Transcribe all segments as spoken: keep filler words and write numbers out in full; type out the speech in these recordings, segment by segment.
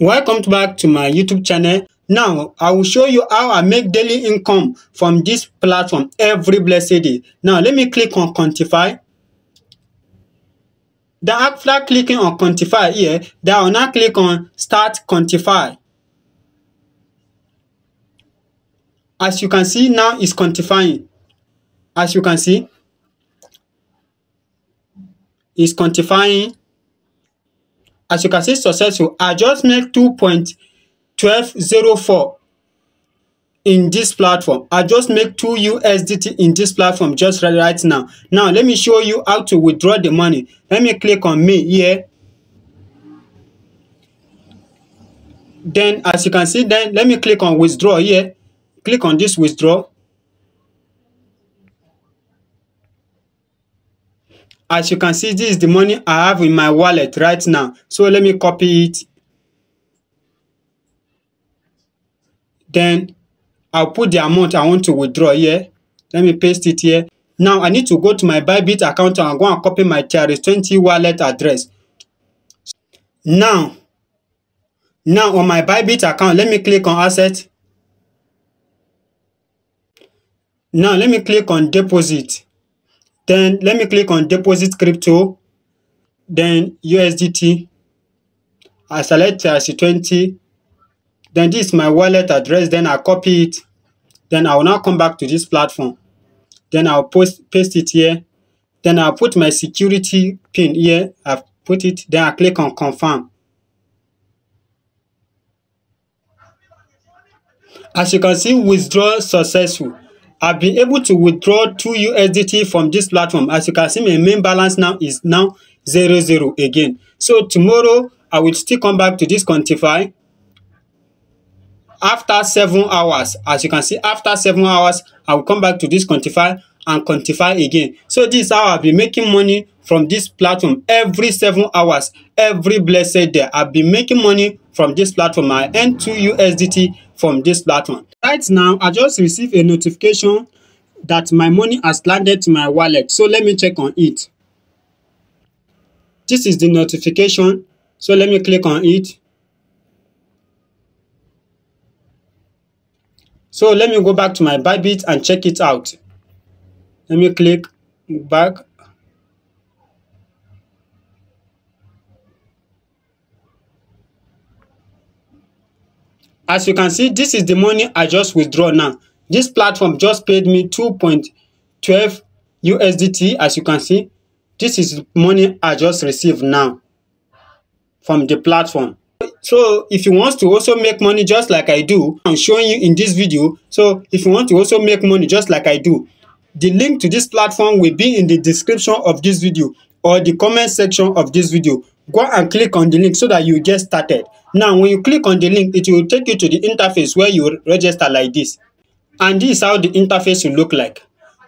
Welcome back to my YouTube channel. Now I will show you how I make daily income from this platform every blessed day. Now let me click on quantify. Then after clicking on quantify here, then I will now click on start quantify. As you can see, now it's quantifying. As you can see, it's quantifying. As you can see, successful. I just made two point one two zero four in this platform. I just made two U S D T in this platform just right, right now. Now, let me show you how to withdraw the money. Let me click on me here. Then, as you can see, then let me click on withdraw here. Click on this withdraw. As you can see, this is the money I have in my wallet right now. So let me copy it. Then I'll put the amount I want to withdraw here. Let me paste it here. Now I need to go to my Bybit account and go and copy my T R C twenty wallet address. Now, now on my Bybit account, let me click on asset. Now let me click on deposit. Then let me click on deposit crypto, then U S D T. I select T R C twenty. Then this is my wallet address. Then I copy it. Then I will now come back to this platform. Then I'll post paste it here. Then I'll put my security pin here. I've put it. Then I click on confirm. As you can see, withdrawal successful. I've been able to withdraw two U S D T from this platform. As you can see, my main balance now is now zero zero again. So tomorrow I will still come back to this quantify. After seven hours, as you can see, after seven hours, I will come back to this quantify and quantify again. So this is how I'll be making money from this platform every seven hours, every blessed day. I'll be making money from this platform. I earn two U S D T from this platform. Right now, I just received a notification that my money has landed to my wallet. So let me check on it. This is the notification. So let me click on it. So let me go back to my Bybit and check it out. Let me click back. As you can see, this is the money I just withdrew now. This platform just paid me two point one two U S D T. As you can see, this is money I just received now from the platform. So if you want to also make money just like I do, I'm showing you in this video. So if you want to also make money just like I do, the link to this platform will be in the description of this video or the comment section of this video. Go and click on the link so that you get started. Now, when you click on the link, it will take you to the interface where you register like this. And this is how the interface will look like.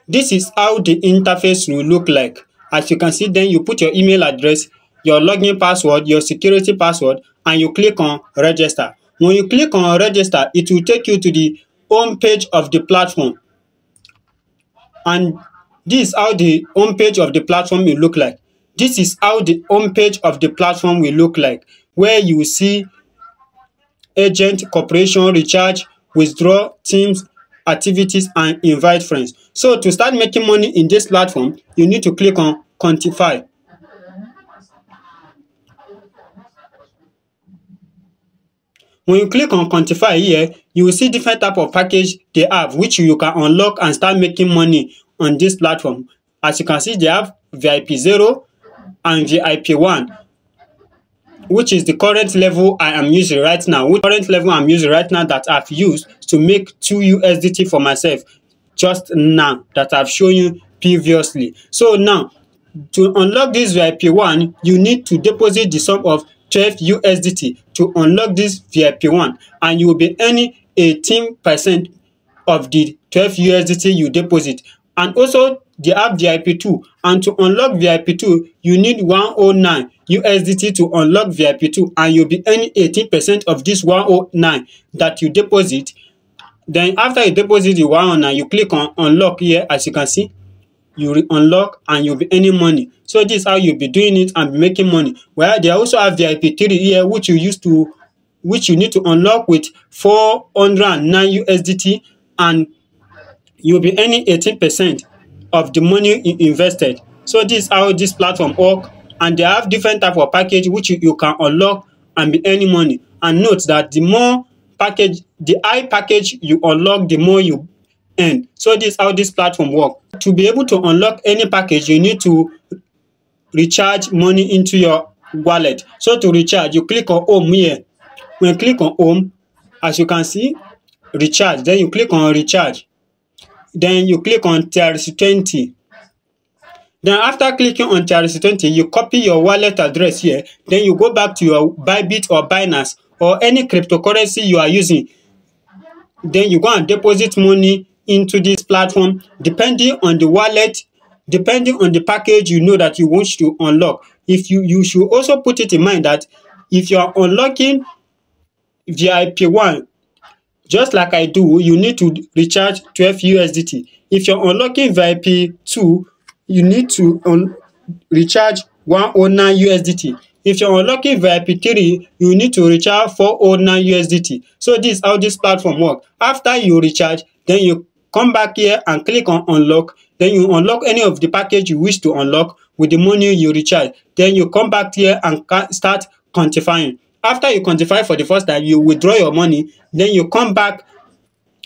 This is how the interface will look like. As you can see, then you put your email address, your login password, your security password, and you click on register. When you click on register, it will take you to the home page of the platform. And this is how the home page of the platform will look like. This is how the home page of the platform will look like, where you see agent, corporation, recharge, withdraw, teams, activities, and invite friends. So to start making money in this platform, you need to click on quantify. When you click on quantify here, you will see different type of package they have, which you can unlock and start making money on this platform. As you can see, they have V I P zero and V I P one, which is the current level I am using right now. Which current level I'm using right now that I've used to make two U S D T for myself just now that I've shown you previously. So now, to unlock this V I P one, you need to deposit the sum of twelve U S D T to unlock this V I P one, and you will be earning eighteen percent of the twelve U S D T you deposit. And also they have V I P two, and to unlock V I P two you need one hundred nine U S D T to unlock V I P two, and you'll be earning eighteen percent of this one hundred nine that you deposit. Then after you deposit the one hundred nine, you click on unlock here. As you can see, you re-unlock and you'll be earning money. So this is how you'll be doing it and making money. Well, they also have V I P three here, which you used to which you need to unlock with four hundred nine U S D T, and you'll be earning eighteen percent of the money you invested. So this is how this platform works, and they have different type of package which you, you can unlock and be earning money. And note that the more package, the high package you unlock, the more you earn. So this is how this platform works. To be able to unlock any package, you need to recharge money into your wallet. So to recharge, you click on home here. When you click on home, as you can see, recharge. Then you click on recharge. Then you click on T R C twenty. Then after clicking on T R C twenty, you copy your wallet address here. Then you go back to your Bybit or Binance or any cryptocurrency you are using. Then you go and deposit money into this platform. Depending on the wallet, depending on the package you know that you want to unlock. If you, you should also put it in mind that if you are unlocking V I P one, just like I do, you need to recharge twelve U S D T. If you're unlocking V I P two, you need to un recharge one hundred nine U S D T. If you're unlocking V I P three, you need to recharge four hundred nine U S D T. So this is how this platform works. After you recharge, then you come back here and click on unlock. Then you unlock any of the package you wish to unlock with the money you recharge. Then you come back here and start quantifying. After you quantify for the first time, you withdraw your money. Then you come back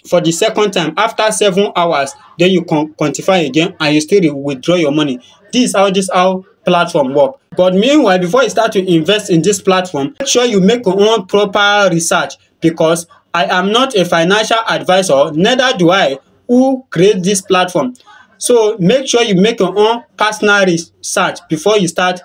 for the second time after seven hours. Then you can quantify again and you still withdraw your money. This is how this how platform works. But meanwhile, before you start to invest in this platform, make sure you make your own proper research, because I am not a financial advisor, neither do I who create this platform. So make sure you make your own personal research before you start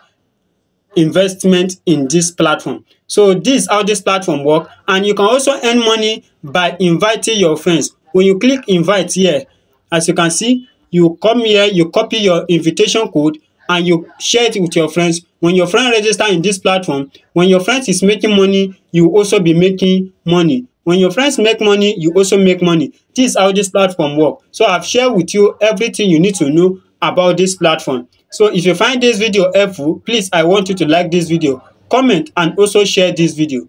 investment in this platform. So this is how this platform works, and you can also earn money by inviting your friends. When you click invite here, as you can see, you come here, you copy your invitation code and you share it with your friends. When your friend registers in this platform, when your friends is making money, you also be making money. When your friends make money, you also make money. This is how this platform works. So I've shared with you everything you need to know about this platform. So if you find this video helpful, please, I want you to like this video, comment, and also share this video.